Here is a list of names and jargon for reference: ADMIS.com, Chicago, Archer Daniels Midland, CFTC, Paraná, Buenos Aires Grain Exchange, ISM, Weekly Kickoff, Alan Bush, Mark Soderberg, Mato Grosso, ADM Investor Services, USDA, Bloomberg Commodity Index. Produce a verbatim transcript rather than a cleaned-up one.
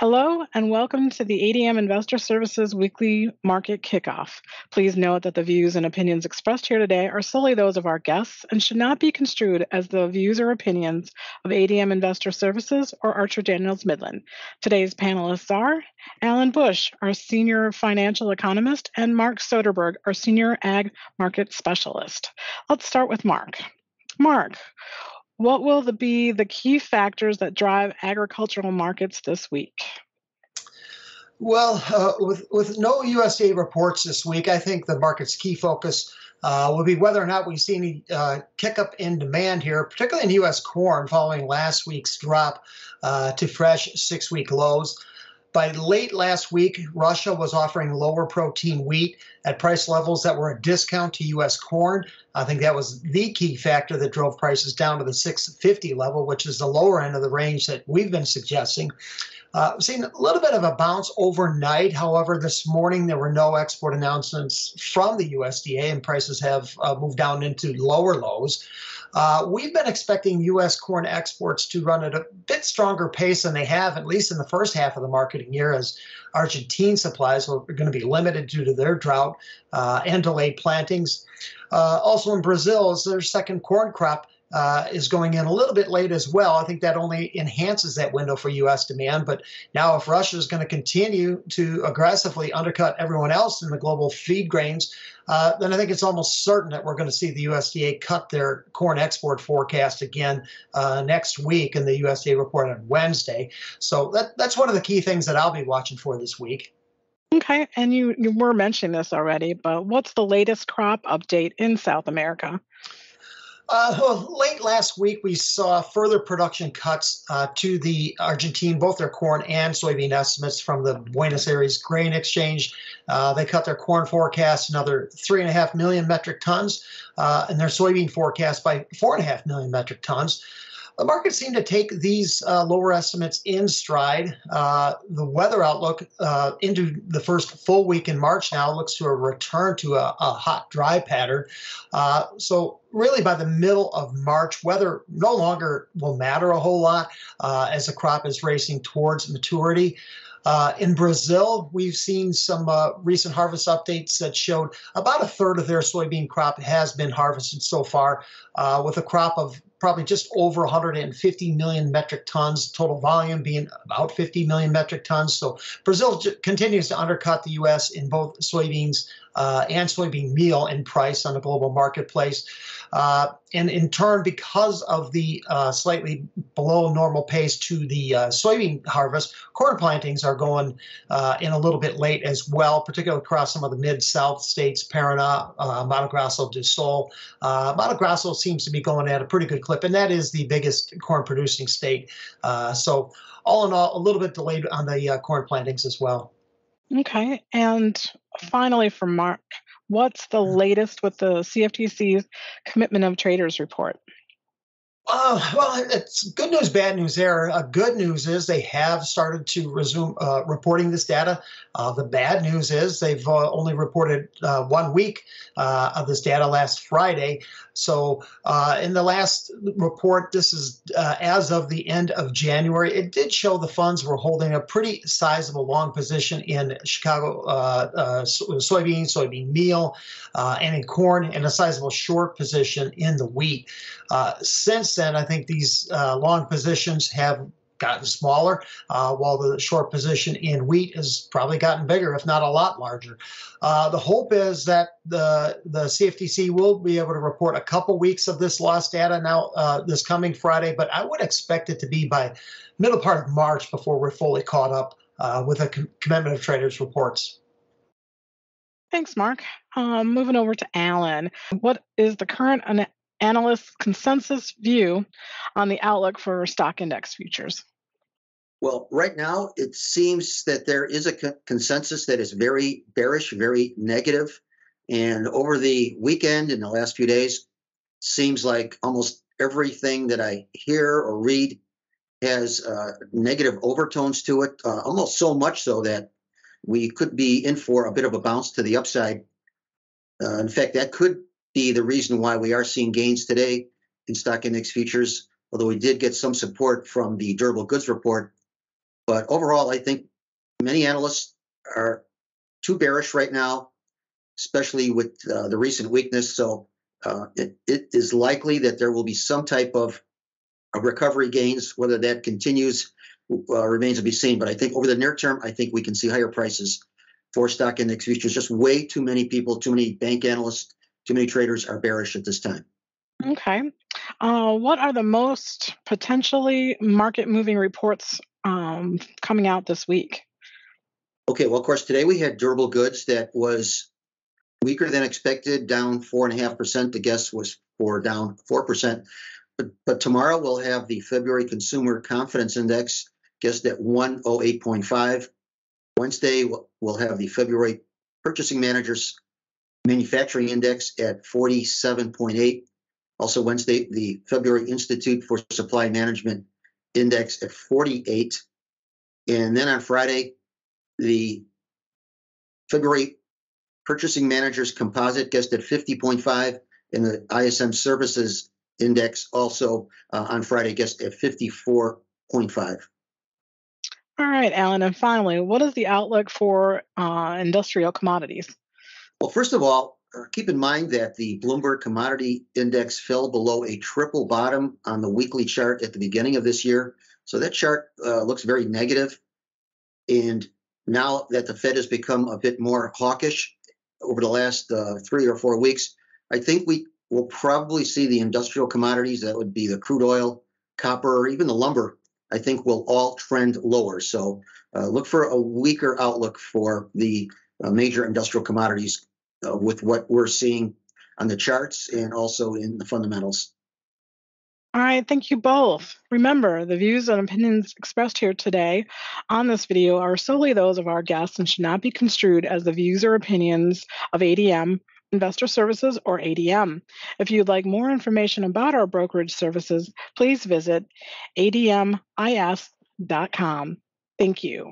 Hello and welcome to the A D M Investor Services Weekly Market Kickoff. Please note that the views and opinions expressed here today are solely those of our guests and should not be construed as the views or opinions of A D M Investor Services or Archer Daniels Midland. Today's panelists are Alan Bush, our Senior Financial Economist, and Mark Soderberg, our Senior Ag Market Specialist. Let's start with Mark. Mark, what will the, be the key factors that drive agricultural markets this week? Well, uh, with, with no U S D A reports this week, I think the market's key focus uh, will be whether or not we see any uh, kick up in demand here, particularly in U S corn following last week's drop uh, to fresh six-week lows. By late last week, Russia was offering lower protein wheat at price levels that were a discount to U S corn. I think that was the key factor that drove prices down to the six fifty level, which is the lower end of the range that we've been suggesting. Uh, we've seen a little bit of a bounce overnight. However, this morning there were no export announcements from the U S D A, and prices have uh, moved down into lower lows. Uh, we've been expecting U S corn exports to run at a bit stronger pace than they have, at least in the first half of the marketing year, as Argentine supplies are going to be limited due to their drought uh, and delayed plantings. Uh, also in Brazil, as their second corn crop uh, is going in a little bit late as well. I think that only enhances that window for U S demand. But now if Russia is going to continue to aggressively undercut everyone else in the global feed grains, Uh, then I think it's almost certain that we're going to see the U S D A cut their corn export forecast again uh, next week in the U S D A report on Wednesday. So that, that's one of the key things that I'll be watching for this week. Okay, and you, you were mentioning this already, but what's the latest crop update in South America? Uh, well, late last week, we saw further production cuts uh, to the Argentine, both their corn and soybean estimates from the Buenos Aires Grain Exchange. Uh, they cut their corn forecast another three and a half million metric tons uh, and their soybean forecast by four and a half million metric tons. The market seemed to take these uh, lower estimates in stride. Uh, the weather outlook uh, into the first full week in March now looks to a return to a, a hot, dry pattern. Uh, so really by the middle of March, weather no longer will matter a whole lot uh, as the crop is racing towards maturity. Uh, in Brazil, we've seen some uh, recent harvest updates that showed about a third of their soybean crop has been harvested so far, uh, with a crop of probably just over one hundred fifty million metric tons, total volume being about fifty million metric tons. So Brazil j- continues to undercut the U S in both soybeans uh, and soybean meal in price on the global marketplace. Uh, and in turn, because of the uh, slightly below normal pace to the uh, soybean harvest, corn plantings are going uh, in a little bit late as well, particularly across some of the mid-south states, Paraná, uh, Mato Grosso do Sul. Uh, Mato Grosso seems to be going at a pretty good clip, and that is the biggest corn-producing state. Uh, so all in all, a little bit delayed on the uh, corn plantings as well. Okay, and finally from Mark, what's the latest with the C F T C's Commitment of Traders report? Uh, well, it's good news, bad news there. Uh, good news is they have started to resume uh, reporting this data. Uh, the bad news is they've uh, only reported uh, one week uh, of this data last Friday. So uh, in the last report, this is uh, as of the end of January, it did show the funds were holding a pretty sizable long position in Chicago uh, uh, soybean, soybean meal, uh, and in corn, and a sizable short position in the wheat. Uh, since then, I think these uh, long positions have gotten smaller, uh, while the short position in wheat has probably gotten bigger, if not a lot larger. Uh, the hope is that the the C F T C will be able to report a couple weeks of this lost data now uh, this coming Friday, but I would expect it to be by middle part of March before we're fully caught up uh, with a com- Commitment of Traders reports. Thanks, Mark. Um, moving over to Alan. What is the current an- analyst consensus view on the outlook for stock index futures? Well, right now, it seems that there is a co- consensus that is very bearish, very negative. And over the weekend and the last few days, seems like almost everything that I hear or read has uh, negative overtones to it, uh, almost so much so that we could be in for a bit of a bounce to the upside. Uh, in fact, that could be the reason why we are seeing gains today in stock index futures, although we did get some support from the durable goods report But overall, I think many analysts are too bearish right now, especially with uh, the recent weakness. So uh, it, it is likely that there will be some type of, of recovery gains. Whether that continues uh, remains to be seen. But I think over the near term, I think we can see higher prices for stock index futures. Just way too many people, too many bank analysts, too many traders are bearish at this time. Okay. Uh, what are the most potentially market-moving reports um, coming out this week? Okay. Well, of course, today we had durable goods that was weaker than expected, down four point five percent. The guess was for down four percent. But, but tomorrow we'll have the February Consumer Confidence Index, guessed at one oh eight point five. Wednesday we'll have the February Purchasing Managers Manufacturing Index at forty-seven point eight. Also Wednesday, the February Institute for Supply Management Index at forty-eight. And then on Friday, the February Purchasing Managers Composite guessed at fifty point five, and the I S M Services Index also uh, on Friday guessed at fifty-four point five. All right, Alan. And finally, what is the outlook for uh, industrial commodities? Well, first of all, keep in mind that the Bloomberg Commodity Index fell below a triple bottom on the weekly chart at the beginning of this year. So that chart uh, looks very negative. And now that the Fed has become a bit more hawkish over the last uh, three or four weeks, I think we will probably see the industrial commodities, that would be the crude oil, copper, or even the lumber, I think will all trend lower. So uh, look for a weaker outlook for the uh, major industrial commodities Uh, with what we're seeing on the charts and also in the fundamentals. All right, thank you both. Remember, the views and opinions expressed here today on this video are solely those of our guests and should not be construed as the views or opinions of A D M Investor Services or A D M. If you'd like more information about our brokerage services, please visit A D M I S dot com. Thank you.